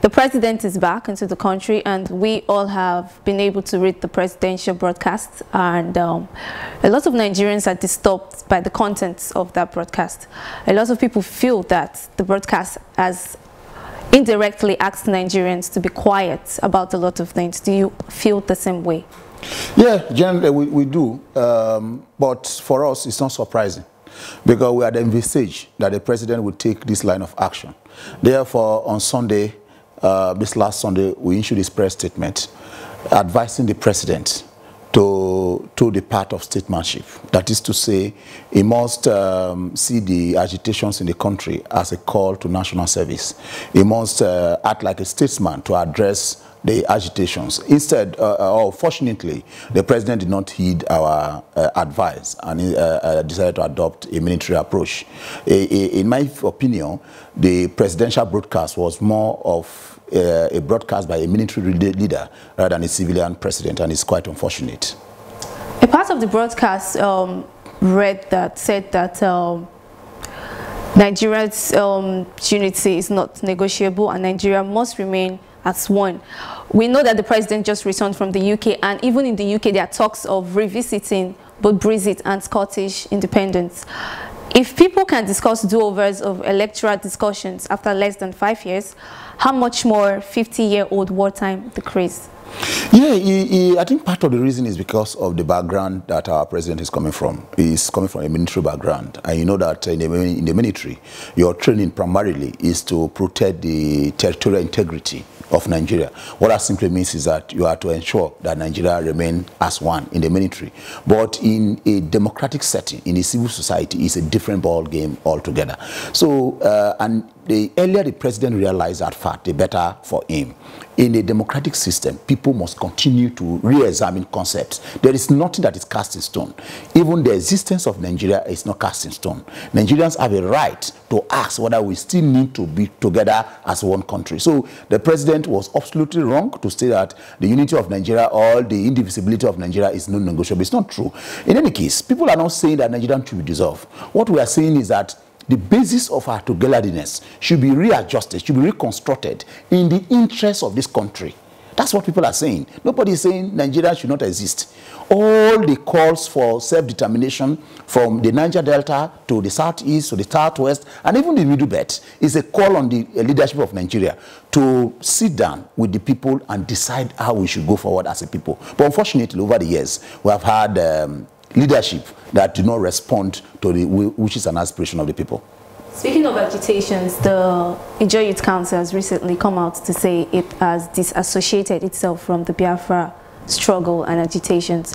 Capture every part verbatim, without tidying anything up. The president is back into the country, and we all have been able to read the presidential broadcast, and um, a lot of Nigerians are disturbed by the contents of that broadcast. A lot of people feel that the broadcast has indirectly asked Nigerians to be quiet about a lot of things. Do you feel the same way? Yeah, generally we, we do, um, but for us it's not surprising, because we had envisaged that the president would take this line of action. Therefore, on Sunday, Uh, this last Sunday, we issued this press statement advising the president to, to the part of statesmanship. That is to say, he must um, see the agitations in the country as a call to national service. He must uh, act like a statesman to address the agitations. Instead, uh, oh, fortunately, the president did not heed our uh, advice and uh, uh, decided to adopt a military approach. A, a, in my opinion, the presidential broadcast was more of a, a broadcast by a military leader rather than a civilian president, and it's quite unfortunate. A part of the broadcast um, read that said that um, Nigeria's um, unity is not negotiable, and Nigeria must remain as one. We know that the president just returned from the U K, and even in the U K there are talks of revisiting both Brexit and Scottish independence. If people can discuss do-overs of electoral discussions after less than five years, how much more fifty-year-old wartime decrees? Yeah, he, he, I think part of the reason is because of the background that our president is coming from. He's coming from a military background. And you know that in the, in the military, your training primarily is to protect the territorial integrity of Nigeria. What that simply means is that you are to ensure that Nigeria remains as one in the military. But in a democratic setting, in a civil society, it's a different ball game altogether. So, uh, and the earlier the president realized that fact, the better for him. In a democratic system, people must continue to re-examine concepts. There is nothing that is cast in stone. Even the existence of Nigeria is not cast in stone. Nigerians have a right to ask whether we still need to be together as one country. So the president was absolutely wrong to say that the unity of Nigeria or the indivisibility of Nigeria is non-negotiable. It's not true. In any case, people are not saying that Nigeria should be dissolved. What we are saying is that the basis of our togetherness should be readjusted, should be reconstructed in the interest of this country. That's what people are saying. Nobody is saying Nigeria should not exist. All the calls for self-determination from the Niger Delta to the southeast to the southwest and even the middle belt is a call on the leadership of Nigeria to sit down with the people and decide how we should go forward as a people. But unfortunately, over the years, we have had um, leadership that do not respond to the which is an aspiration of the people. Speaking of agitations, the Ijaw Youth Council has recently come out to say it has disassociated itself from the Biafra struggle and agitations.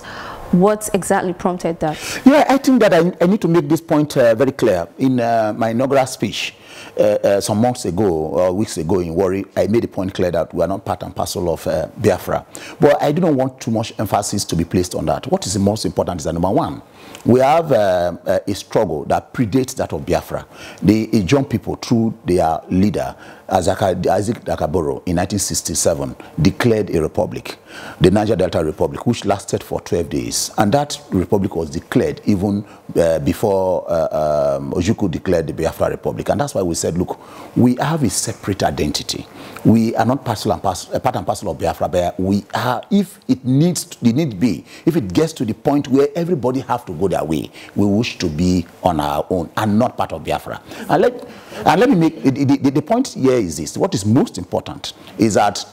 What exactly prompted that? Yeah, I think that I, I need to make this point uh, very clear. In uh, my inaugural speech uh, uh, some months ago, or uh, weeks ago in Warri, I made the point clear that we are not part and parcel of uh, Biafra. But I do not want too much emphasis to be placed on that. What is the most important is that, number one, we have uh, uh, a struggle that predates that of Biafra. The Ijaw people, through their leader, Isaac Adaka Boro, in nineteen sixty-seven, declared a republic, the Niger Delta Republic, which lasted for twelve days. And that republic was declared even uh, before uh, um, Ojukwu declared the Biafra Republic. And that's why we said, look, we have a separate identity. We are not parcel and parcel, part and parcel of Biafra, but we are, if it needs to, it need be, if it gets to the point where everybody has to go their way, we wish to be on our own and not part of Biafra. And let, and let me make, the, the, the point here is this. What is most important is that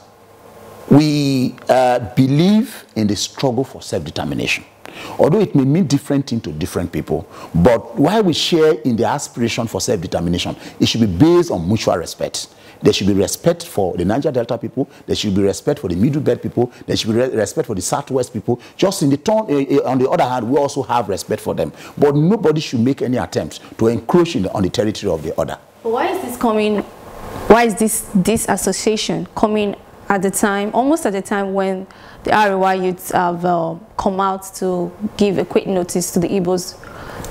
we uh, believe in the struggle for self-determination. Although it may mean different things to different people, but while we share in the aspiration for self-determination, it should be based on mutual respect. There should be respect for the Niger Delta people. There should be respect for the Middle Belt people. There should be re respect for the Southwest people. Just in the turn, uh, on the other hand, we also have respect for them. But nobody should make any attempts to encroach in the, on the territory of the other. Why is this coming? Why is this disassociation coming at the time, almost at the time when the R A Y youths have uh, come out to give a quick notice to the Igbos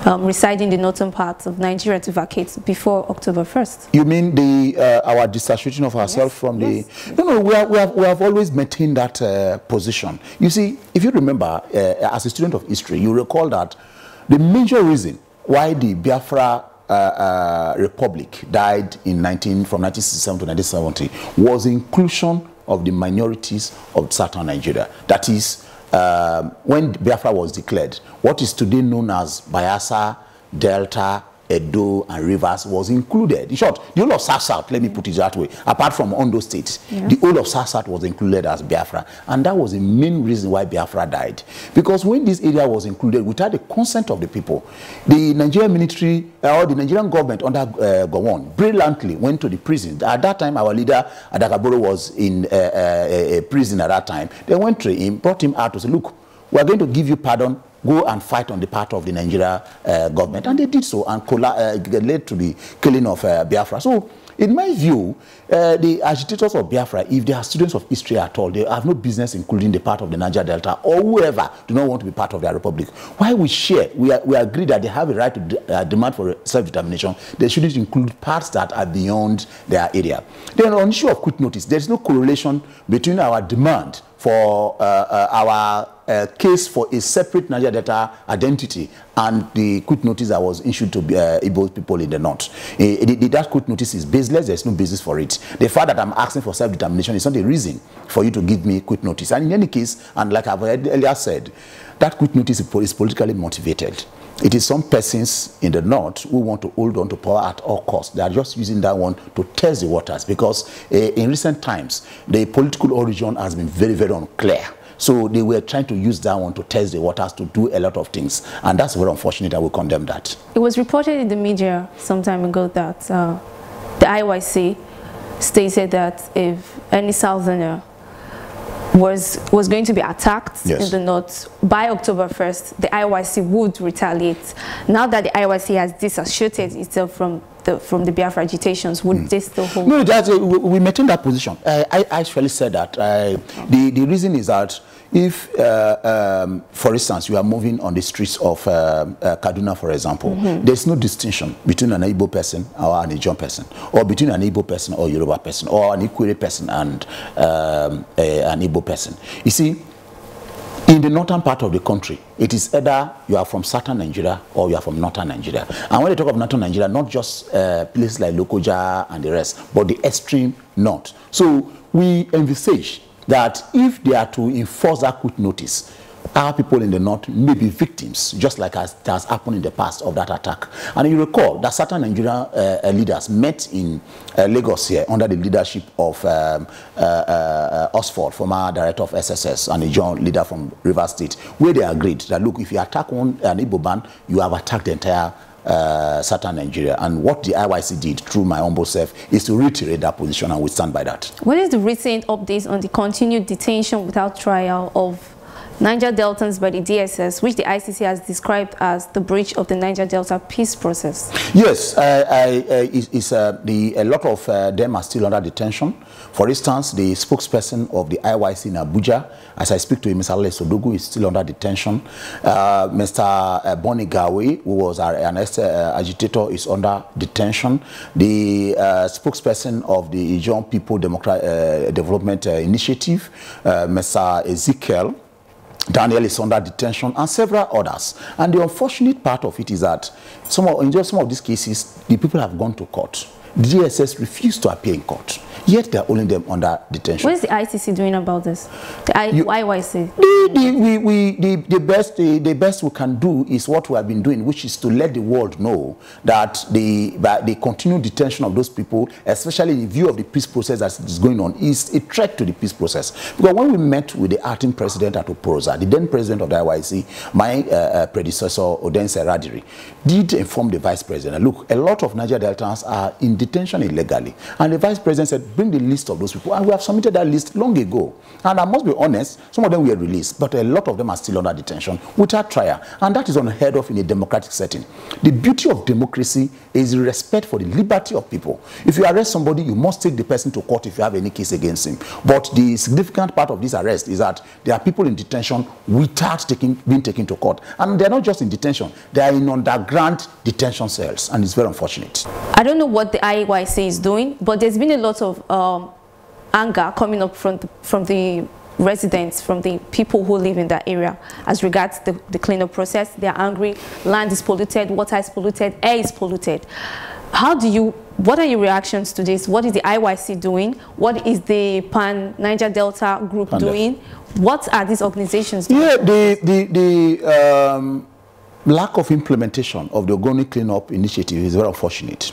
um, residing in the northern part of Nigeria to vacate before October first? You mean the uh, our disassociation of ourselves yes, from the... Yes, yes. No, no, we, are, we, have, we have always maintained that uh, position. You see, if you remember, uh, as a student of history, you recall that the major reason why the Biafra uh, uh, Republic died in nineteen, from nineteen sixty-seven to nineteen seventy was the inclusion of the minorities of southern Nigeria. That is, um, when Biafra was declared, what is today known as Bayelsa, Delta, Edo, and Rivers was included. In short, the whole of South South, let me put it that way, apart from Ondo State, yeah. the whole of South South was included as Biafra. And that was the main reason why Biafra died. Because when this area was included, without the consent of the people, the Nigerian military, uh, or the Nigerian government under uh, Gowon, brilliantly went to the prison. At that time, our leader, Adaka Boro, was in uh, uh, a prison at that time. They went to him, brought him out to say, look, we are going to give you pardon. Go and fight on the part of the Nigeria uh, government. And they did so, and uh, led to the killing of uh, Biafra. So, in my view, uh, the agitators of Biafra, if they are students of history at all, they have no business including the part of the Niger Delta or whoever do not want to be part of their republic. Why we share, we, are, we agree that they have a right to de uh, demand for self-determination, they shouldn't include parts that are beyond their area. Then on the issue of quick notice, there is no correlation between our demand for uh, uh, our uh, case for a separate Niger Delta identity and the quick notice that was issued to uh, Igbo people in the north. Uh, that quick notice is baseless, there's no basis for it. The fact that I'm asking for self-determination is not a reason for you to give me quick notice. And in any case, and like I've earlier said, that quick notice is politically motivated. It is some persons in the north who want to hold on to power at all costs. They are just using that one to test the waters because uh, in recent times, the political origin has been very, very unclear. So they were trying to use that one to test the waters to do a lot of things. And that's very unfortunate. I will condemn that. It was reported in the media some time ago that uh, the I Y C stated that if any southerner was was going to be attacked yes. in the north by October first, the I Y C would retaliate. Now that the I Y C has disassociated itself from the from the Biafra agitations, would mm. this still hold? No, that's a, we, we maintain that position. I, I actually said that I, the the reason is that if, uh, um, for instance, you are moving on the streets of uh, uh, Kaduna, for example, mm-hmm. there's no distinction between an Igbo person or an Ijaw person, or between an Igbo person or Yoruba person, or an Ikwere person and um, a, an Igbo person. You see, in the northern part of the country, it is either you are from southern Nigeria or you are from northern Nigeria. And when they talk of northern Nigeria, not just uh, places like Lokoja and the rest, but the extreme north. So we envisage that if they are to enforce that quick notice, our people in the north may be victims, just like as it has happened in the past of that attack. And you recall that certain Nigerian uh, leaders met in uh, Lagos here under the leadership of um, uh, uh, Oswald, former director of S S S, and a joint leader from Rivers State, where they agreed that, look, if you attack one, an Igbo band, you have attacked the entire uh, southern Nigeria. And what the I Y C did, through my humble self, is to reiterate that position, and we stand by that. What is the recent updates on the continued detention without trial of Niger Deltans by the D S S, which the I C C has described as the breach of the Niger Delta peace process? Yes, uh, I, uh, it's, it's, uh, the, a lot of uh, them are still under detention. For instance, the spokesperson of the I Y C in Abuja, as I speak to him, Mister Lesodugu, is still under detention. Uh, Mister Bonnie Gawi, who was our, an uh, agitator, is under detention. The uh, spokesperson of the Ijaw People Democrat, uh, Development uh, Initiative, uh, Mister Ezekiel Daniel, is under detention, and several others. And the unfortunate part of it is that some of, in just some of these cases, the people have gone to court. The D S S refused to appear in court, yet they are holding them under detention. What is the I C C doing about this? The I you, I Y C? The, the, we, we, the, the, best, the, the best we can do is what we have been doing, which is to let the world know that the, the continued detention of those people, especially in view of the peace process that is going on, is a threat to the peace process. Because when we met with the acting president at Oprosa, the then president of the I Y C, my uh, predecessor, Odense Radiri, did inform the vice president, look, a lot of Niger Deltans are in detention illegally. And the vice president said, bring the list of those people. And we have submitted that list long ago. And I must be honest, some of them were released, but a lot of them are still under detention without trial. And that is unheard of in a democratic setting. The beauty of democracy is respect for the liberty of people. If you arrest somebody, you must take the person to court if you have any case against him. But the significant part of this arrest is that there are people in detention without taking, being taken to court. And they're not just in detention. They are in underground detention cells. And it's very unfortunate. I don't know what the I Y C is doing, but there's been a lot of um, anger coming up from the, from the residents, from the people who live in that area as regards the, the cleanup process. They are angry, land is polluted, water is polluted, air is polluted. How do you, what are your reactions to this? What is the I Y C doing? What is the Pan Niger Delta group PANDEF. doing? What are these organizations doing? Yeah, the, the, the um, lack of implementation of the Ogoni cleanup initiative is very unfortunate.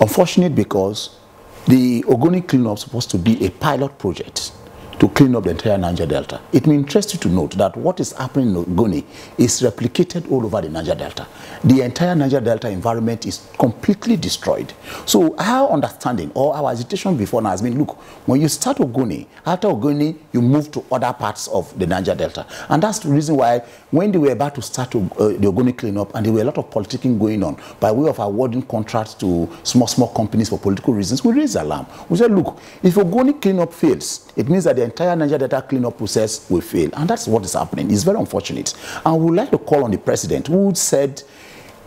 Unfortunate because the Ogoni cleanup is supposed to be a pilot project to clean up the entire Niger Delta. It may interest you to note that what is happening in Ogoni is replicated all over the Niger Delta. The entire Niger Delta environment is completely destroyed. So our understanding or our hesitation before now has been, look, when you start Ogoni, after Ogoni, you move to other parts of the Niger Delta. And that's the reason why when they were about to start uh, the Ogoni cleanup, and there were a lot of politicking going on by way of awarding contracts to small, small companies for political reasons, we raised alarm. We said, look, if Ogoni cleanup fails, it means that the entire Niger Delta cleanup process will fail. And that's what is happening. It's very unfortunate. And we would like to call on the president, who said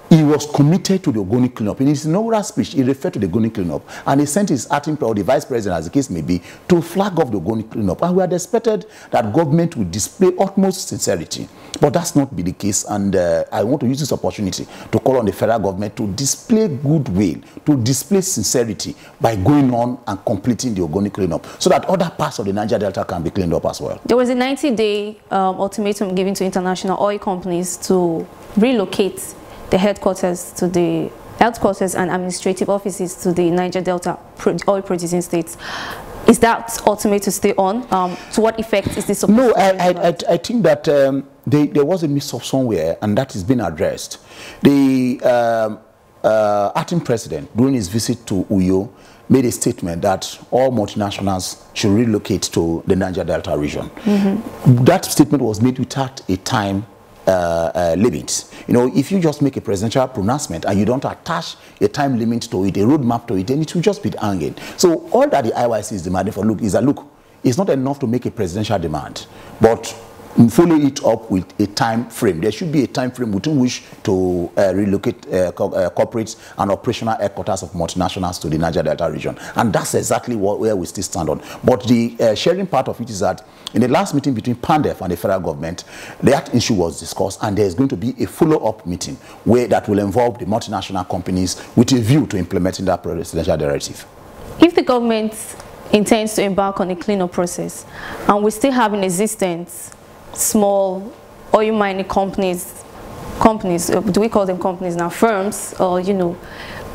he was committed to the Ogoni cleanup. In his inaugural speech, he referred to the Ogoni cleanup. And he sent his acting or the vice president, as the case may be, to flag off the Ogoni cleanup. And we had expected that government would display utmost sincerity. But that's not been the case. And uh, I want to use this opportunity to call on the federal government to display goodwill, to display sincerity by going on and completing the Ogoni cleanup, so that other parts of the Niger Delta can be cleaned up as well. There was a ninety day um, ultimatum given to international oil companies to relocate the headquarters to the headquarters and administrative offices to the Niger Delta oil producing states. Is that ultimatum to stay on? Um, to what effect is this? No, I, I, I, I think that um, they, there was a mix-up somewhere, and that has been addressed. The um, uh, acting president, during his visit to Uyo, made a statement that all multinationals should relocate to the Niger Delta region. Mm-hmm. That statement was made without a time Uh, uh, limits. You know, if you just make a presidential pronouncement and you don't attach a time limit to it, a roadmap to it, then it will just be hanging. So all that the I Y C is demanding for, look, is that, look, it's not enough to make a presidential demand, but follow it up with a time frame. There should be a time frame within which to uh, relocate uh, co uh, corporate and operational headquarters of multinationals to the Niger Delta region. And that's exactly what, where we still stand on. But the uh, sharing part of it is that in the last meeting between PANDEF and the federal government, that issue was discussed, and there's going to be a follow-up meeting where that will involve the multinational companies with a view to implementing that presidential directive. If the government intends to embark on a cleanup process and we still have an existence small oil mining companies, companies, do we call them companies now, firms, or, you know,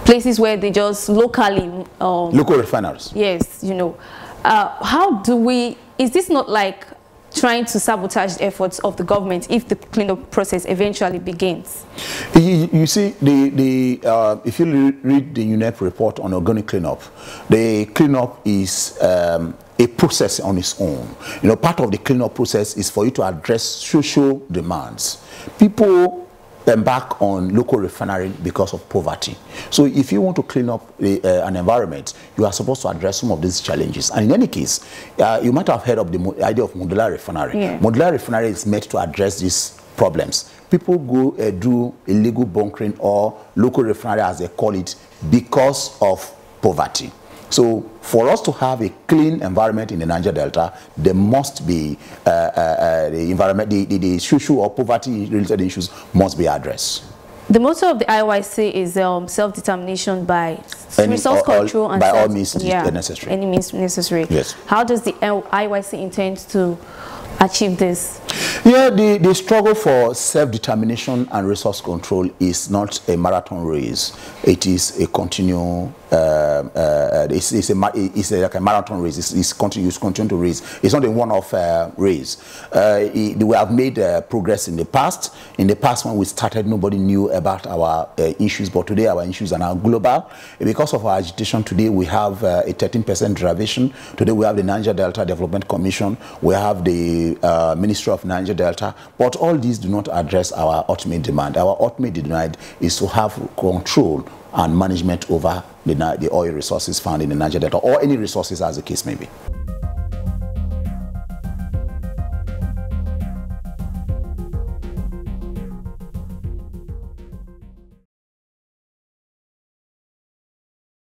places where they just locally... Um, Local refineries. Yes, you know. Uh, how do we, is this not like trying to sabotage the efforts of the government if the cleanup process eventually begins? You, you see, the, the, uh, if you read the UNEP report on organic cleanup, the cleanup is... Um, a process on its own. You know, part of the cleanup process is for you to address social demands. People embark on local refinery because of poverty. So if you want to clean up a, uh, an environment, you are supposed to address some of these challenges. And in any case, uh, you might have heard of the idea of modular refinery. Yeah. Modular refinery is meant to address these problems. People go uh, do illegal bunkering or local refinery, as they call it, because of poverty. So for us to have a clean environment in the Niger Delta, there must be uh, uh, the environment, the, the, the issue or poverty-related issues must be addressed. The motto of the I Y C is um, self-determination by any, resource all, control all, and by all means yeah, necessary. Any means necessary. Yes. How does the I Y C intend to achieve this? Yeah, the, the struggle for self-determination and resource control is not a marathon race. It is a continual, uh, uh, it's, it's, a, it's a, like a marathon race. It's, it's continuous, continue to race. It's not a one-off uh, race. Uh, it, we have made uh, progress in the past. In the past, when we started, nobody knew about our uh, issues, but today our issues are now global. Because of our agitation today, we have uh, a thirteen percent derivation. Today, we have the Niger Delta Development Commission. We have the uh, Ministry of Niger Delta, but all these do not address our ultimate demand. Our ultimate demand is to have control and management over the, the oil resources found in the Niger Delta, or any resources as the case may be.